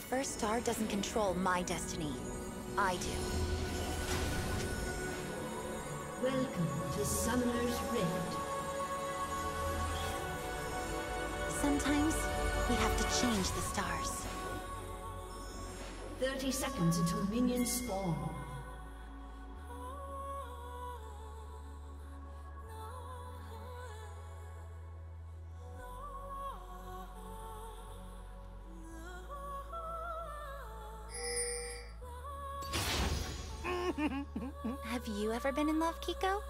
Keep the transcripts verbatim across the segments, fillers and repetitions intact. the first star doesn't control my destiny. I do. Welcome to Summoner's Rift. Sometimes, we have to change the stars. thirty seconds until minions spawn. Have you ever been in love, Kiko?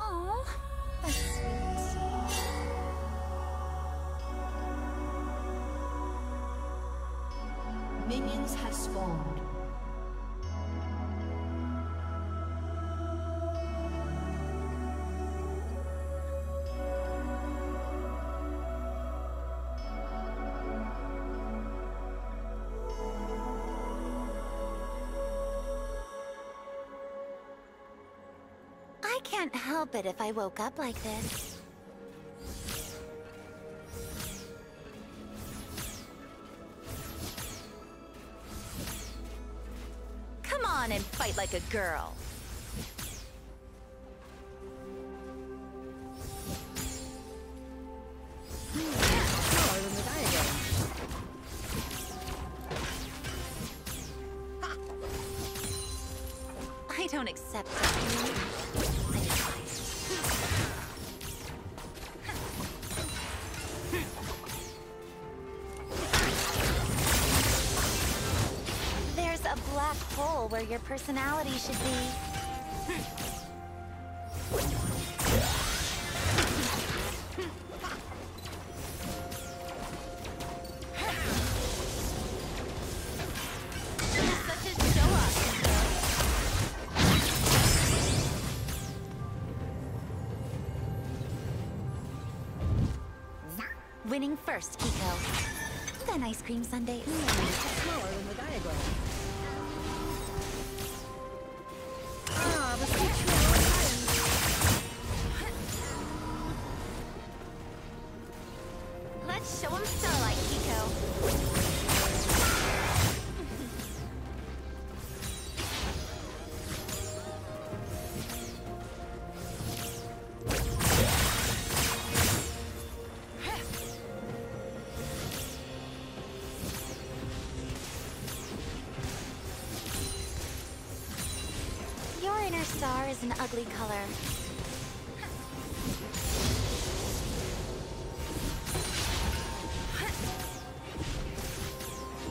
Aww, that's sweet. Minions have spawned. I can't help it if I woke up like this. Come on and fight like a girl. I don't accept it. Hole where your personality should be. Such a show-off. Winning first, Kiko. Then ice cream sundae. Mm-hmm. Smaller than the diagram. Let's show him starlight, Kiko. Your inner star is an ugly color.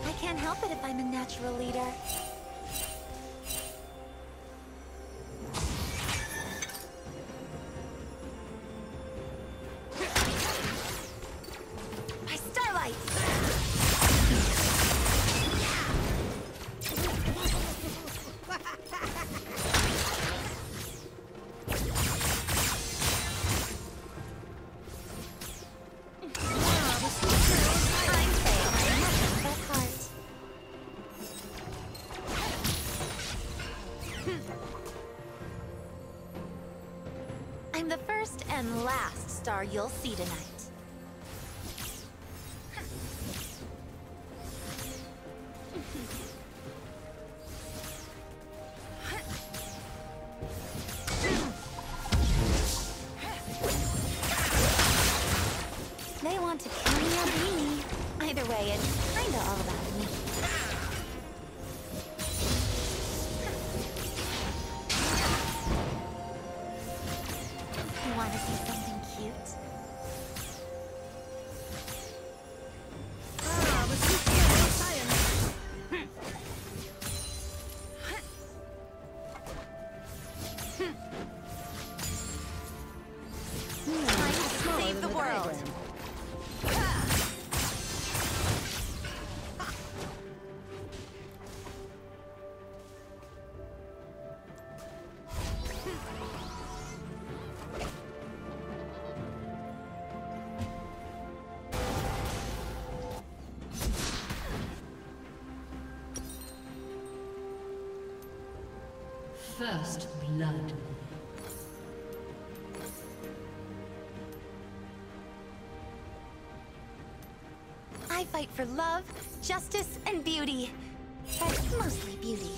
I can't help it if I'm a natural leader. My starlight! I'm the first and last star you'll see tonight. They want to kill me or be me. Either way, it's kinda all about me. Want to see something cute? Ah, was too scared of science. Time to save the world. First blood. I I fight for love, justice, and beauty. But mostly beauty.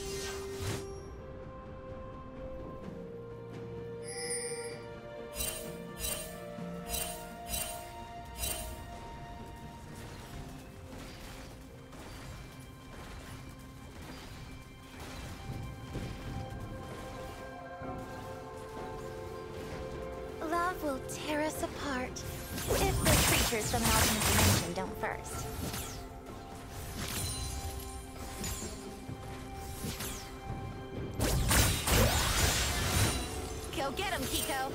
Will tear us apart if the creatures from Alchemy's dimension don't first. Go get him, Kiko!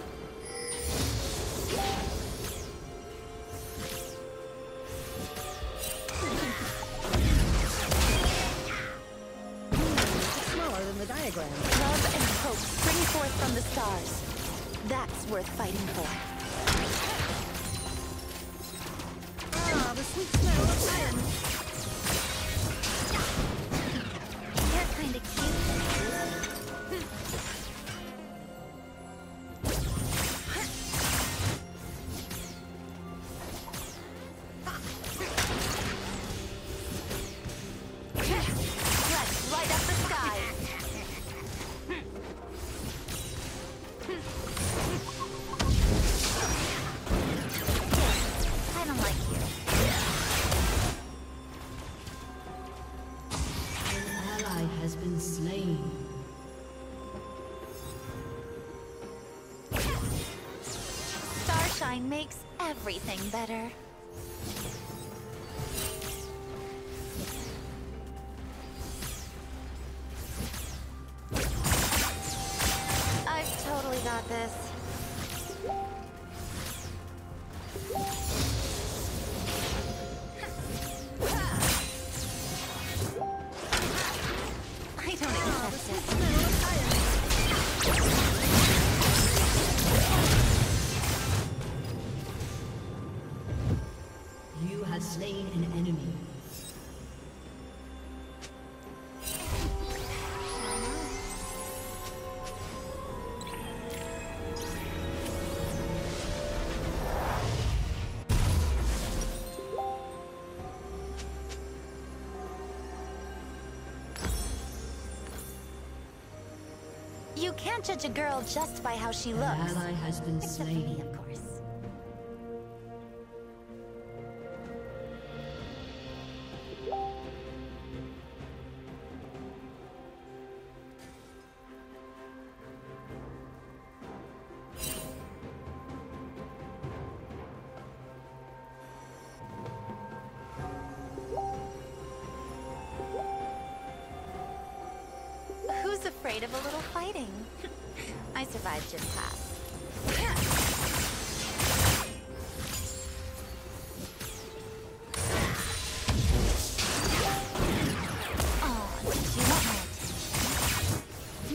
Smaller than the diagram. Love and hope spring forth from the stars. That's worth fighting for. Ah, the sweet smell of iron. They're kind of cute. Let's light up the sky. Shine makes everything better. I've totally got this. I don't accept it. Slain an enemy. You can't judge a girl just by how she looks. An ally has been slain. Except for me, of course. Afraid of a little fighting. I survived your class. Oh, did you want my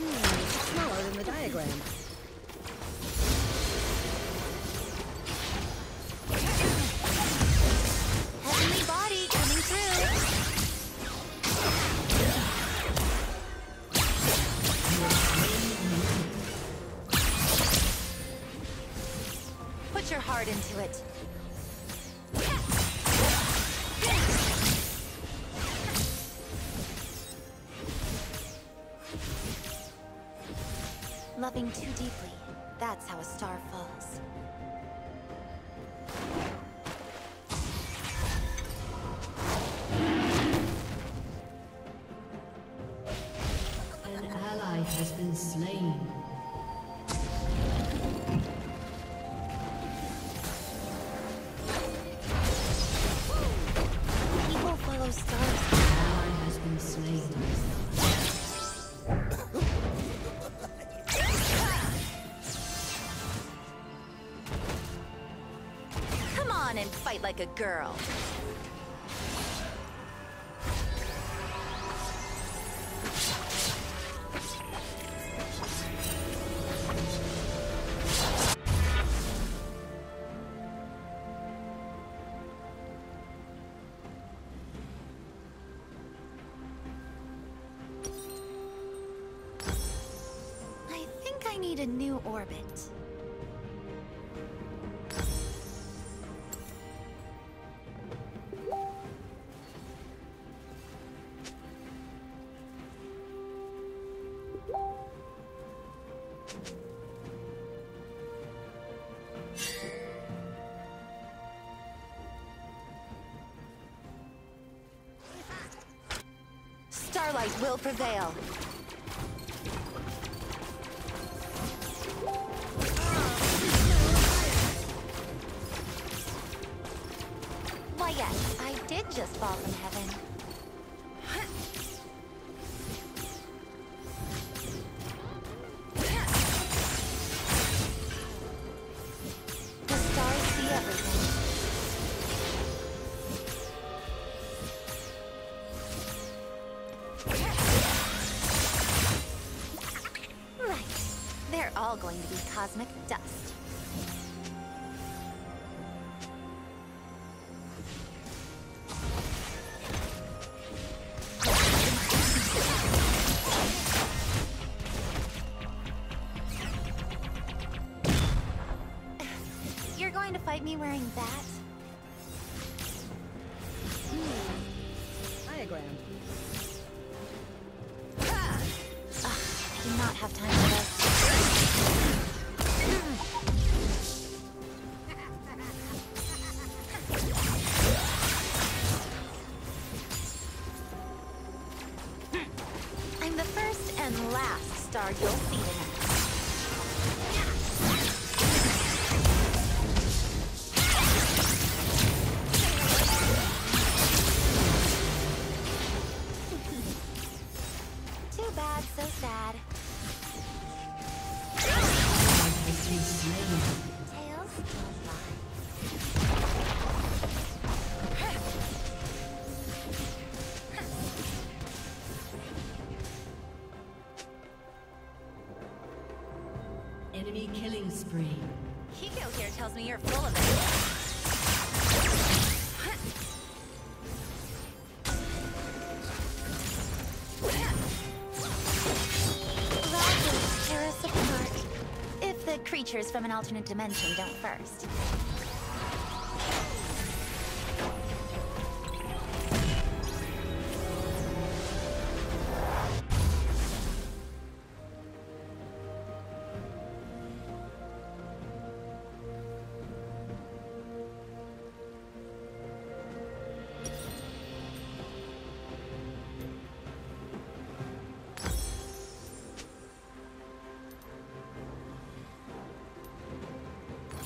attention? Hmm, smaller than the diagram. Heavenly body coming through. Put your heart into it. Loving too deeply, that's how a star falls. An ally has been slain. And fight like a girl. I think I need a new orbit. light will prevail. Why, yes, I did just fall from heaven. Going to be cosmic dust. You're going to fight me wearing that? Hmm. Diagram. Ah! Ugh, I do not have time for this. I'm the first and last star you'll see tonight. Enemy killing spree. Kiko here tells me you're full of it. Rockets tear us apart. If the creatures from an alternate dimension don't first.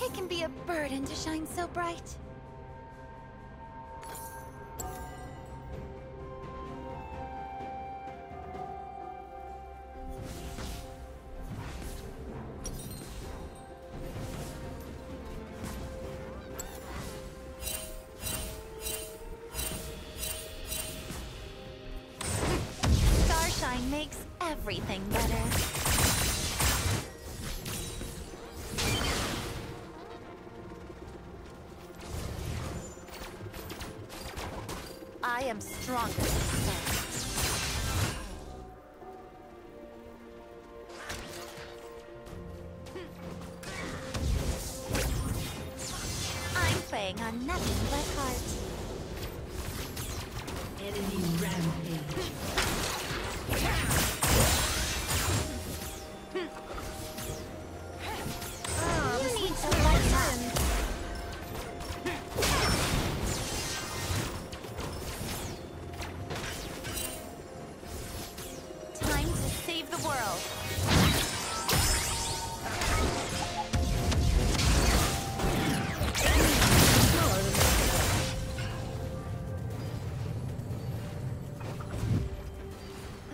It can be a burden to shine so bright. Starshine makes everything better. I am stronger than stars. I'm playing on nothing but heart. Enemy rampage. Oh, you need to lighten up.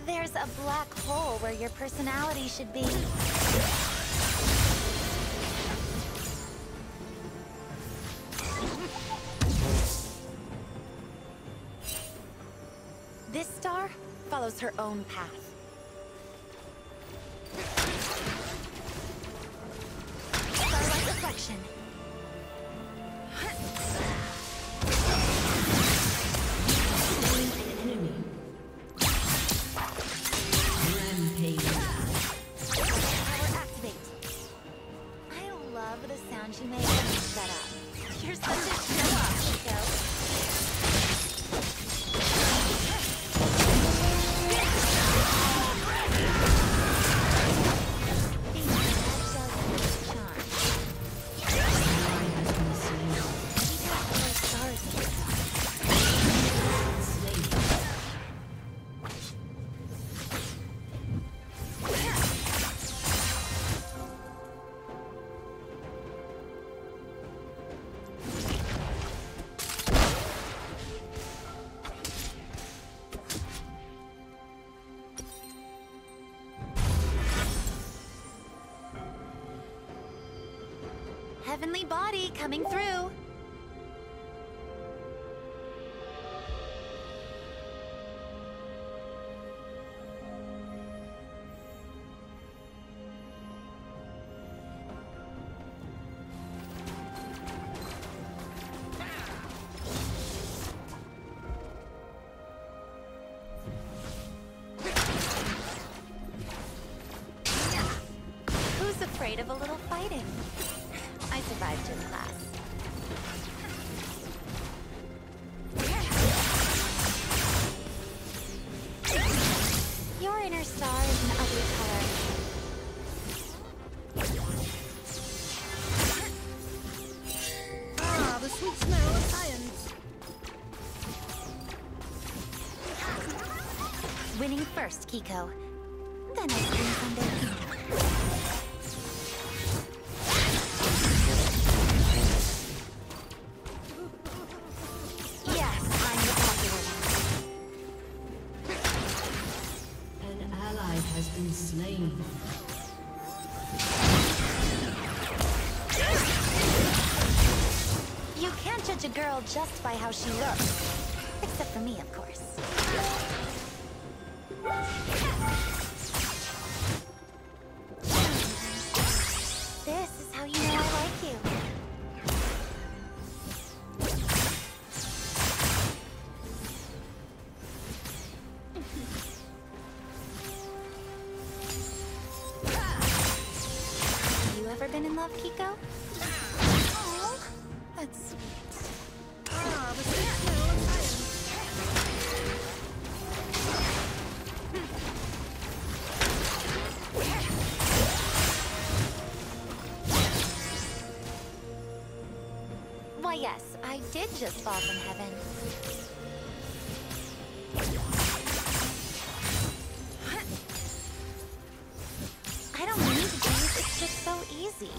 There's a black hole where your personality should be. This star follows her own path. Starlight reflection. You made that up. You're such a show-off, Kiko. Kiko. heavenly body coming through. Of a little fighting. I survived in class. Your inner star is an ugly color. Ah, the sweet smell of science. Winning first, Kiko. Then I dream someday. A girl just by how she looks. Except for me, of course. This is how you know I like you. Have you ever been in love, Kiko? Oh, that's sweet. Why, yes, I did just fall from heaven. I don't need these, it's just so easy.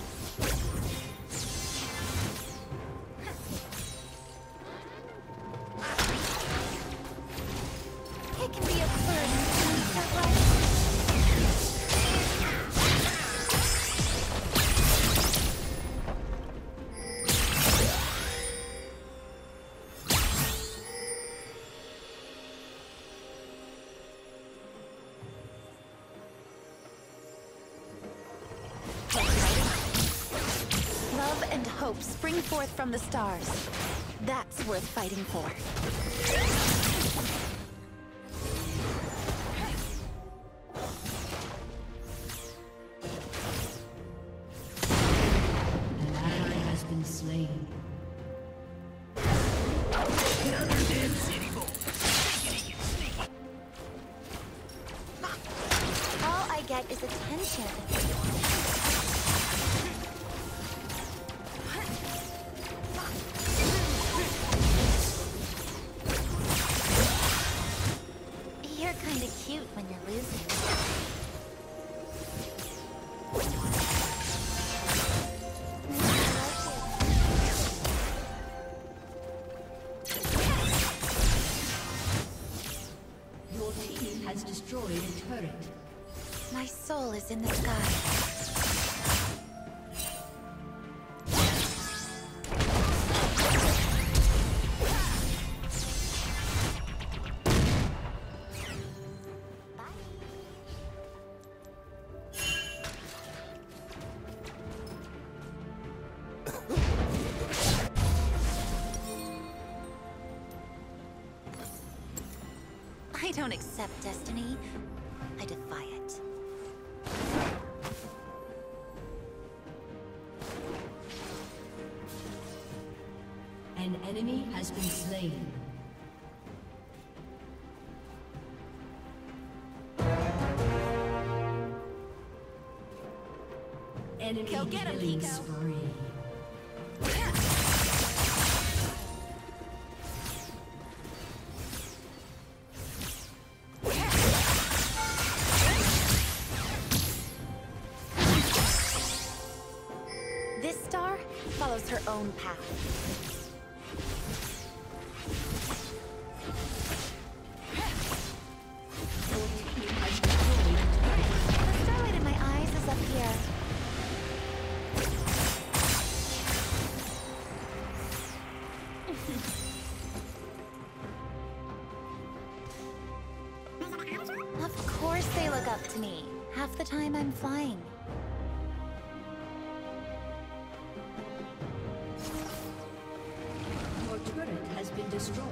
And hope spring forth from the stars. That's worth fighting for. An ally has been slain. Another dead city boy. All I get is attention. Destroyed a turret. My soul is in the sky. Bye. I don't accept destiny. I defy it. An enemy has been slain. Enemy Go get him, killing Kiko. Spree. This star follows her own path. The starlight in my eyes is up here. Of course they look up to me. Half the time I'm flying. Your turret has been destroyed.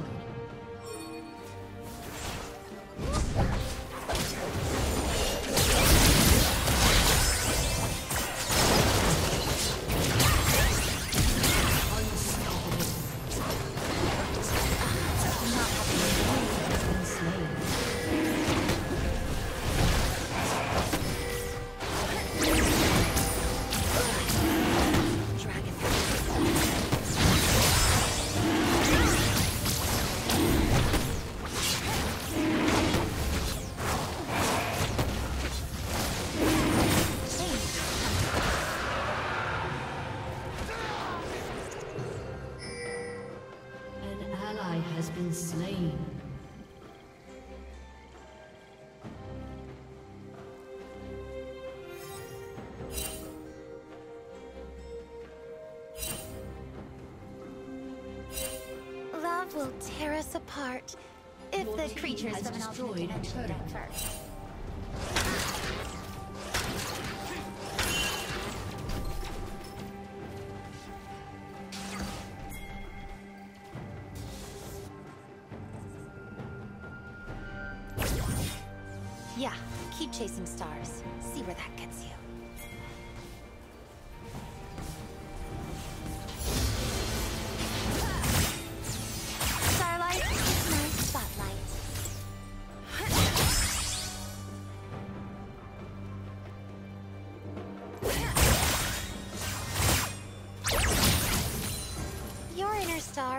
Will tear us apart if Your the creatures from an alternate dimension die first. Yeah, keep chasing stars. See where that gets you.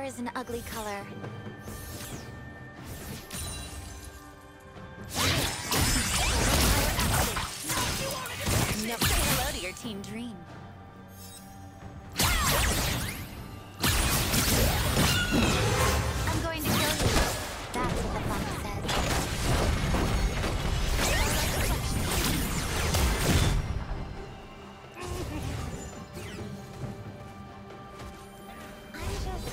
Is an ugly color. Never say hello to your team dream. I'm going to kill you. That's what the fox says. I'm just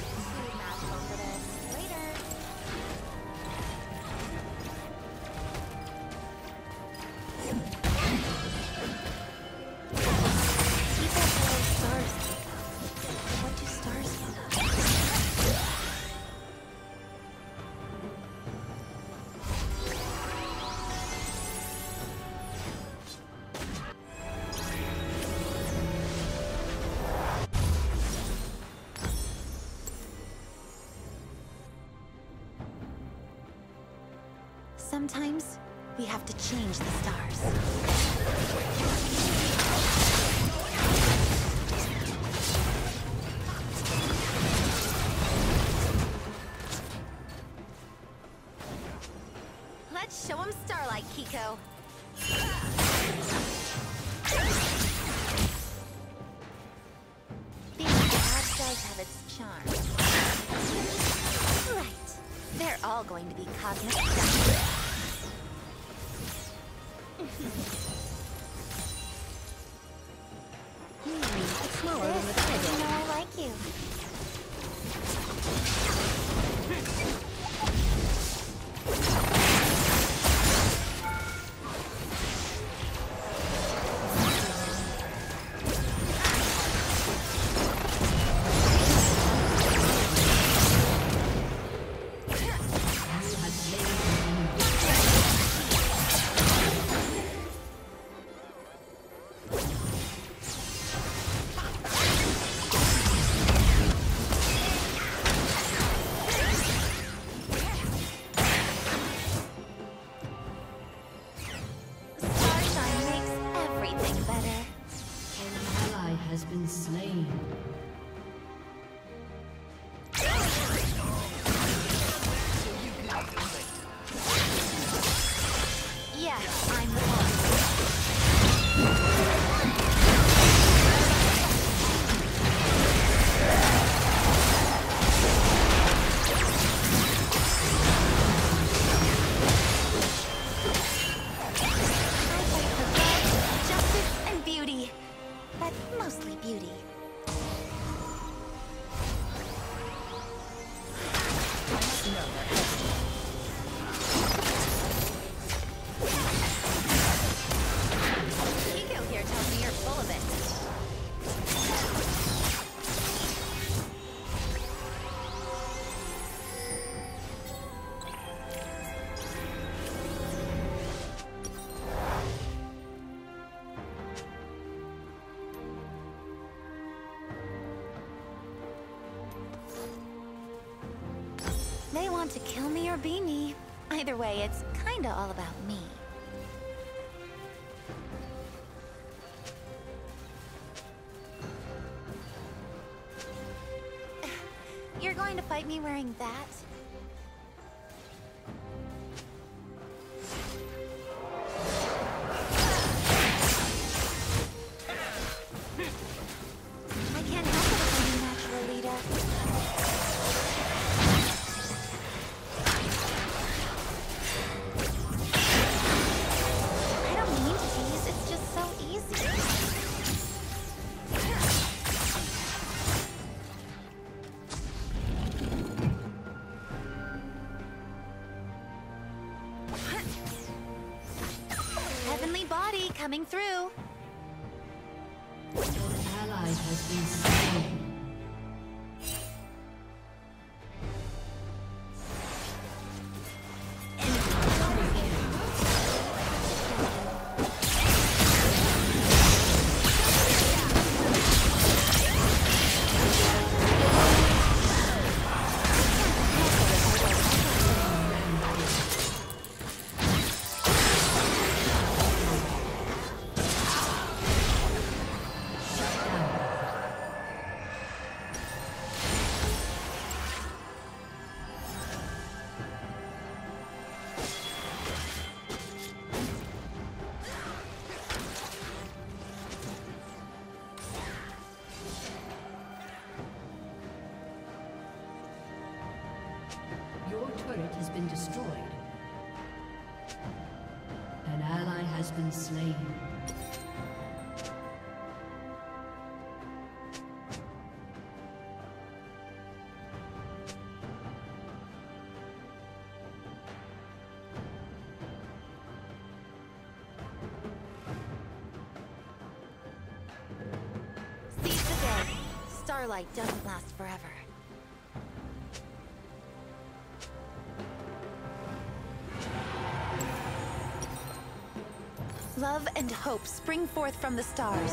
Sometimes we have to change the stars. Let's show them starlight, Kiko. Being bad does have its charm. Right. They're all going to be cosmic stars. Hmm, it's smaller than the tiger. You know I like you. want to kill me or be me. Either way, it's kinda all about me. You're going to fight me wearing that? Coming through. Your ally has been slain. Been slain. Seize the day. Starlight doesn't last forever. Love and hope spring forth from the stars.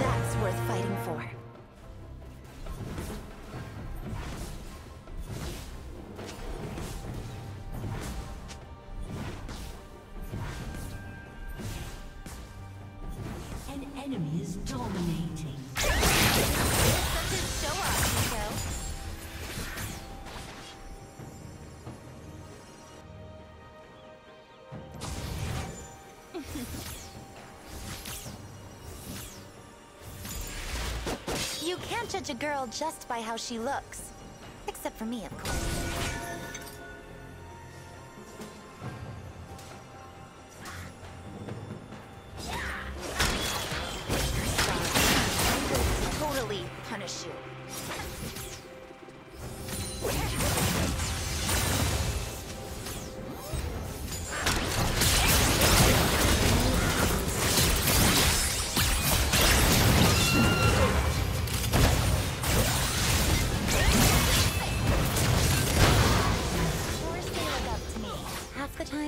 That's worth fighting for. An enemy is dominating. This doesn't show up, Kiko. You can't judge a girl just by how she looks. Except for me, of course. I will totally punish you.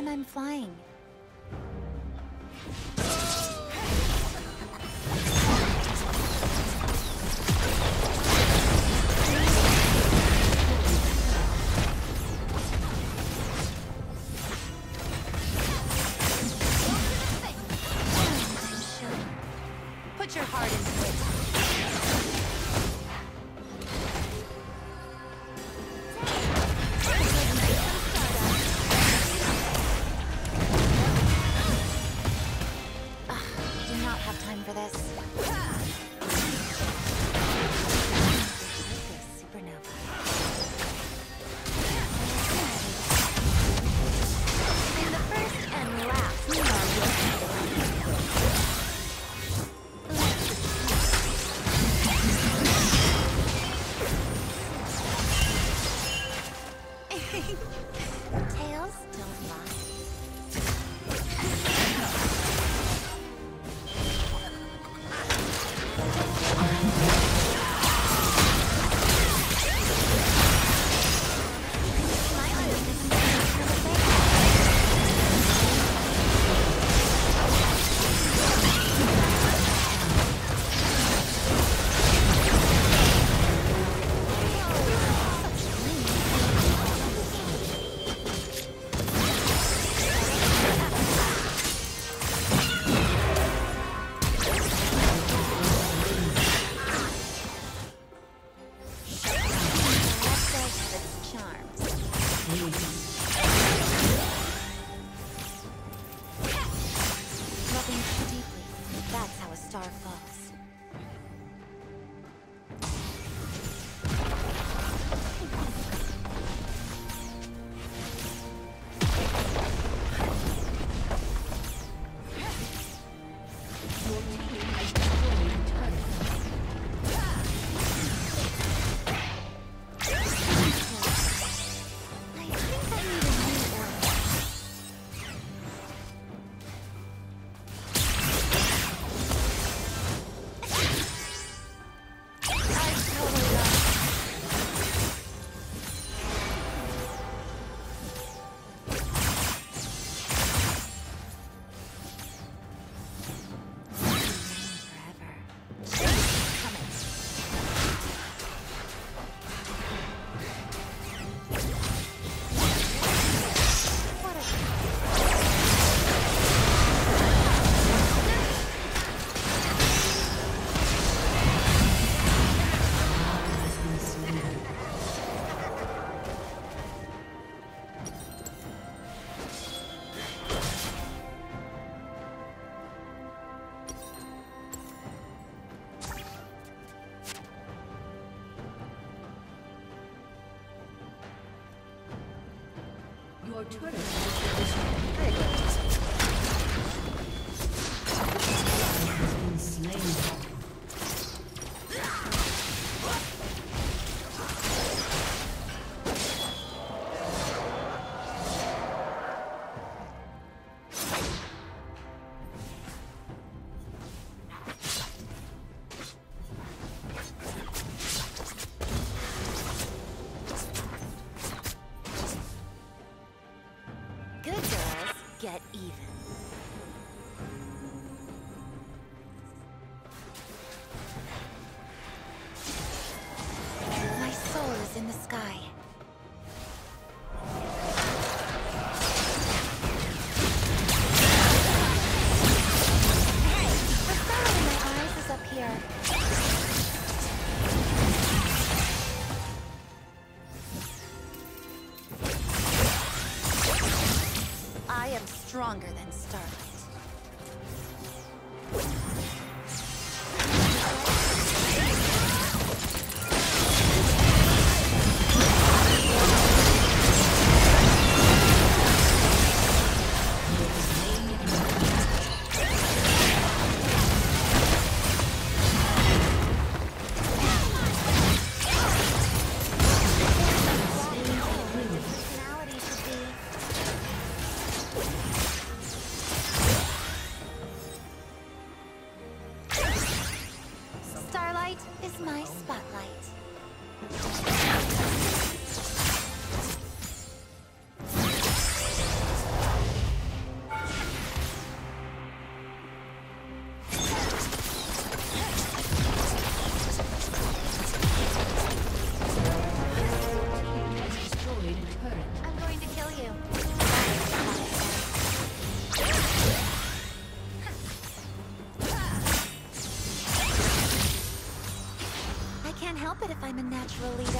I'm flying. Put your heart into it. Your turret has been slain. Stronger than stars. But if I'm a natural leader,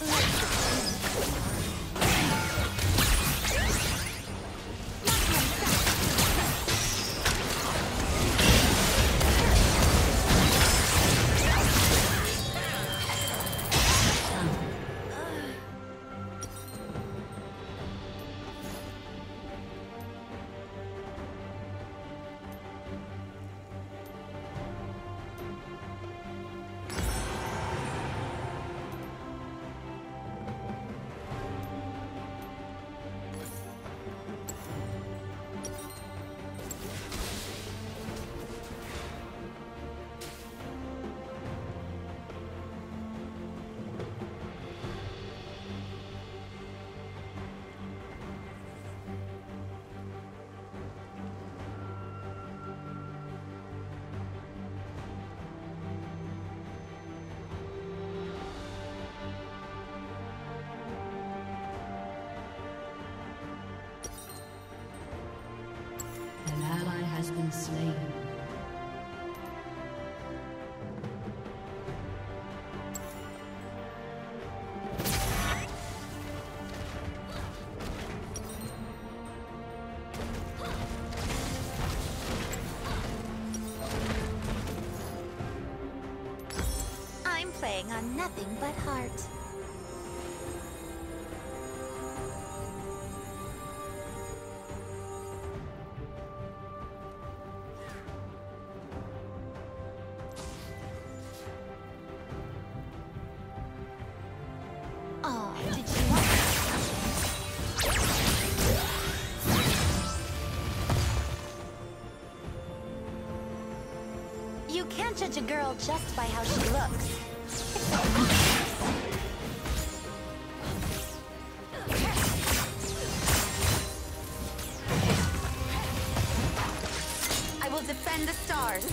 let's slain. I'm playing on nothing but heart. You can't judge a girl just by how she looks. It's all nice. I will defend the stars.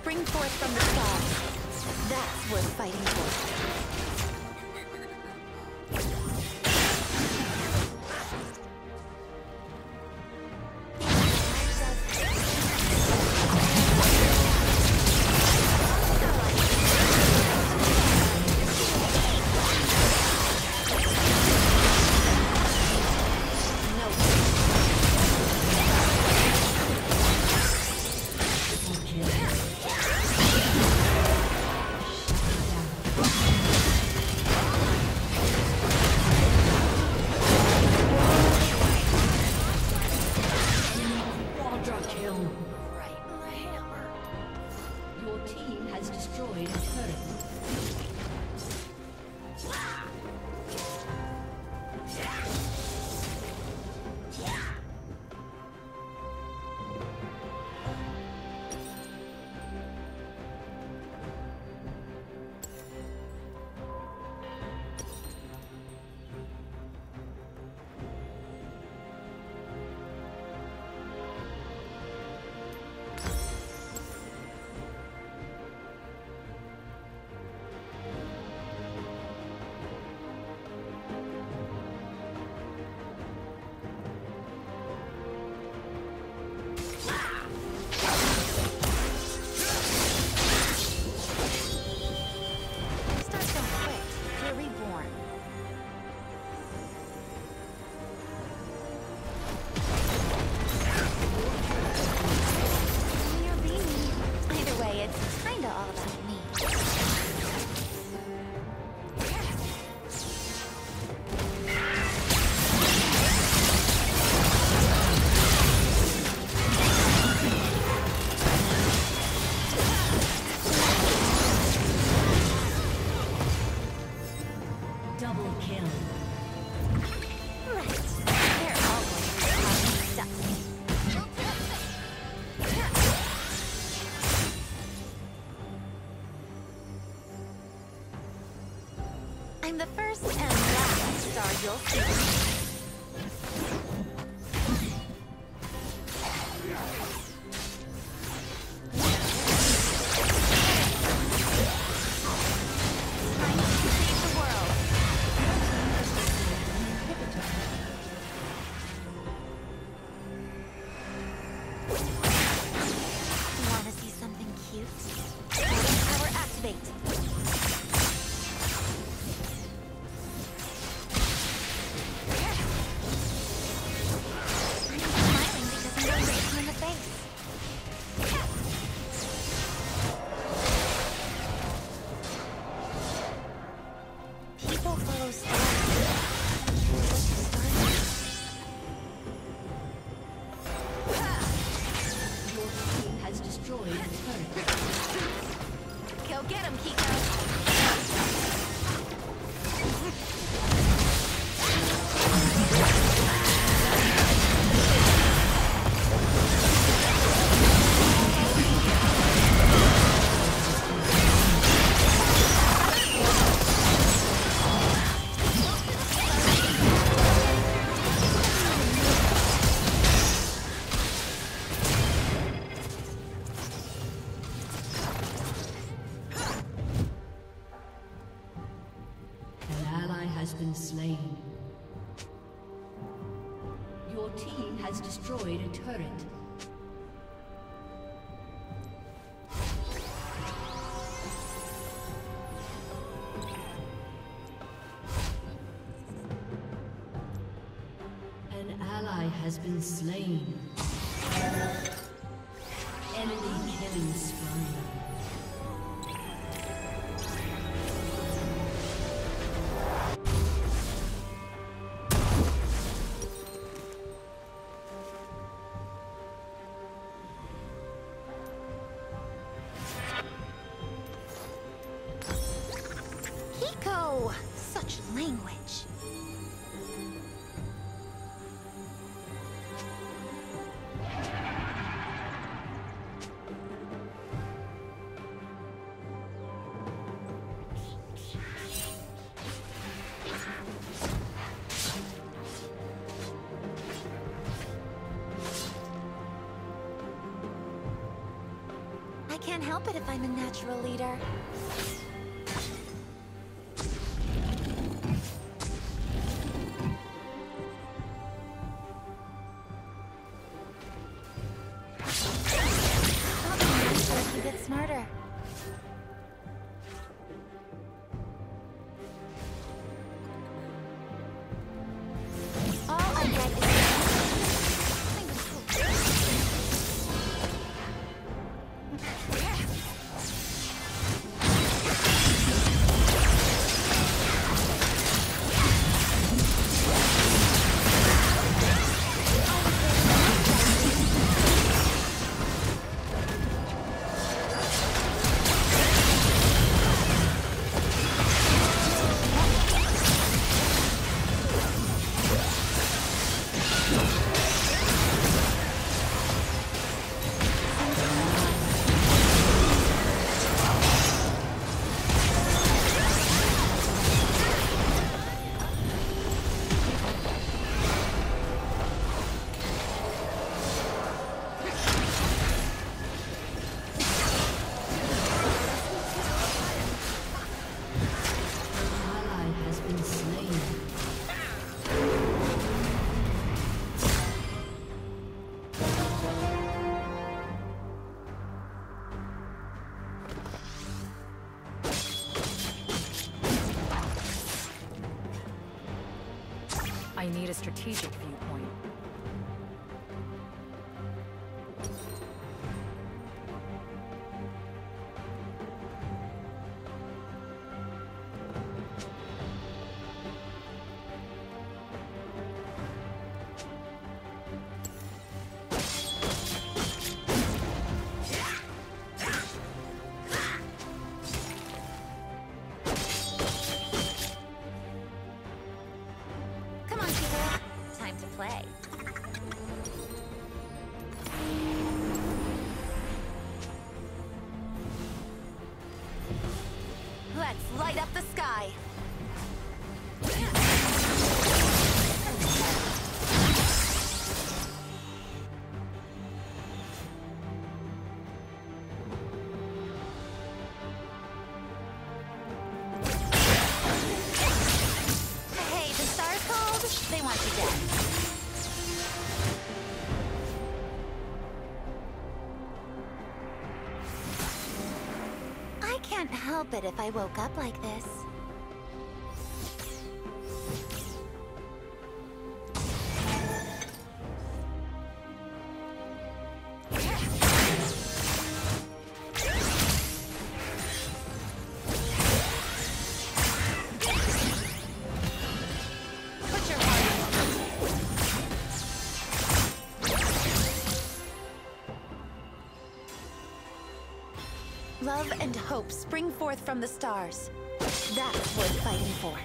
Spring forth from the stars. That's worth fighting for. I'm the first and last star you'll see. Go get him, Kiko! Has been slain. Enemy killing spree. Can't help it if I'm a natural leader. I need a strategic viewpoint. Let's light up the sky! want to die. I can't help it if I woke up like this. Love and hope spring forth from the stars. That's worth fighting for.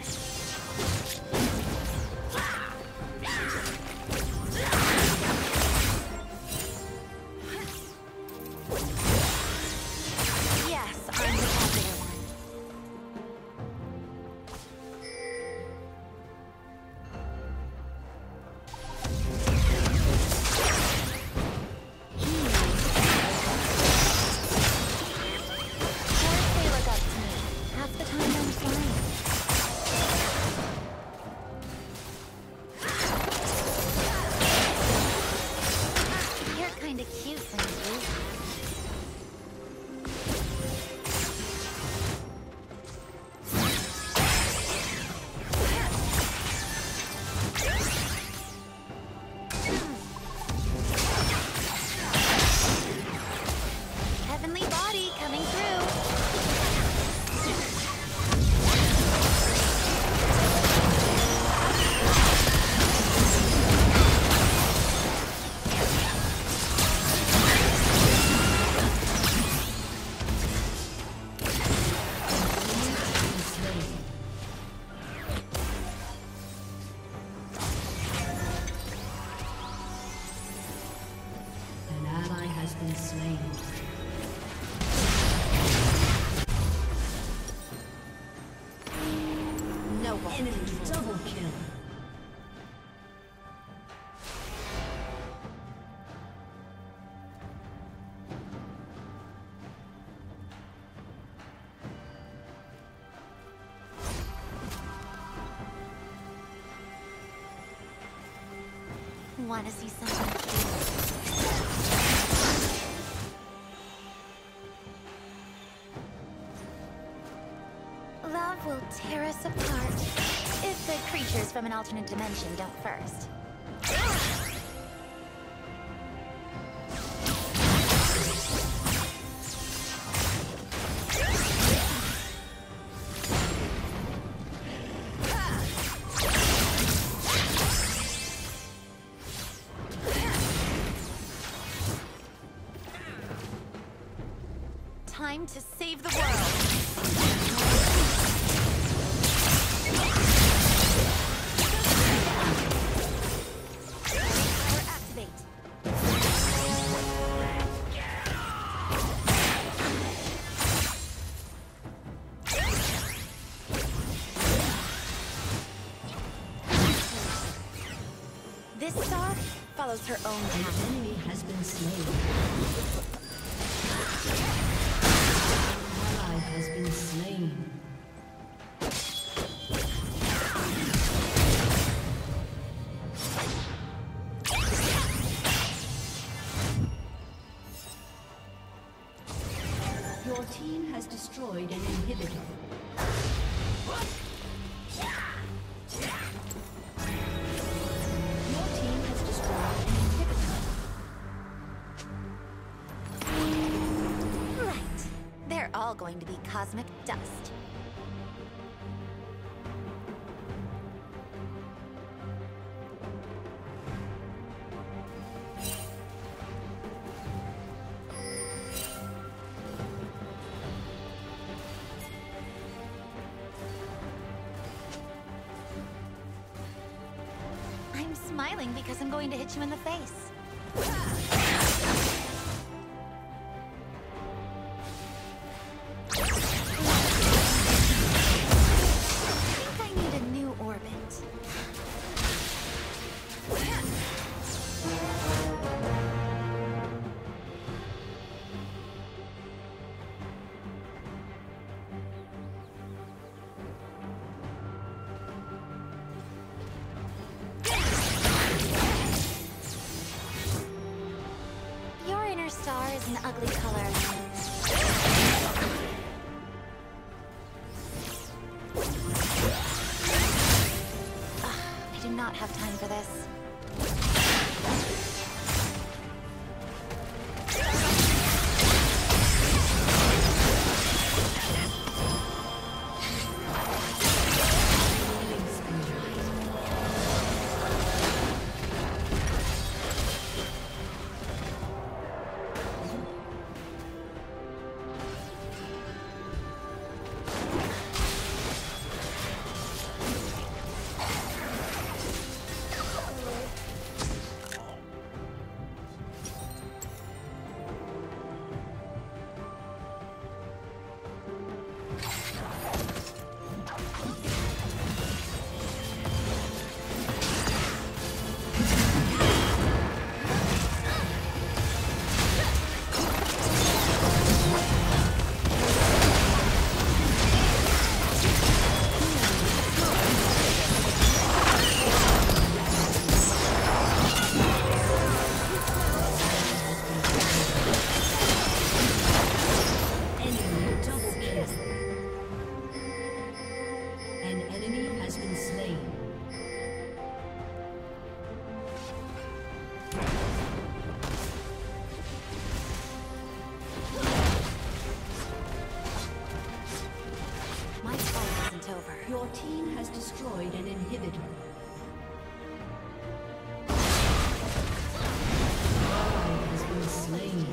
Yes, I'm the popular one. Want to see something cool? Love will tear us apart if the creatures from an alternate dimension don't first. Time to save the world. Power activate. This star follows her own path. An enemy has been slain. Has been slain. Your team has destroyed an inhibitor. Going to be cosmic dust. I'm smiling because I'm going to hit you in the face. Yeah. It's an ugly color. I don't have time for this. Your team has destroyed an inhibitor. Ally has been slain.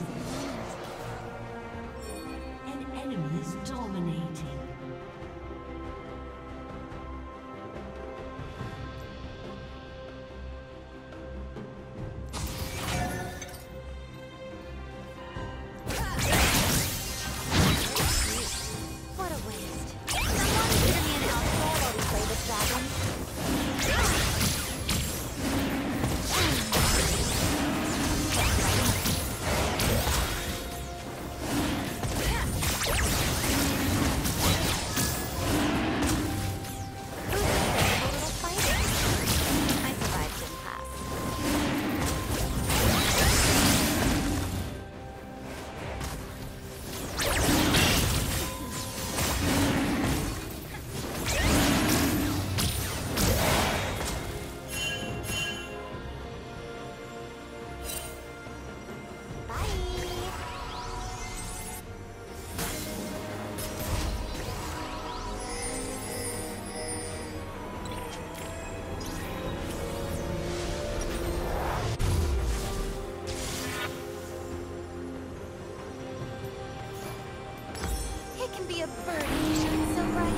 An enemy is dominating. A bird shines so bright.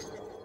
You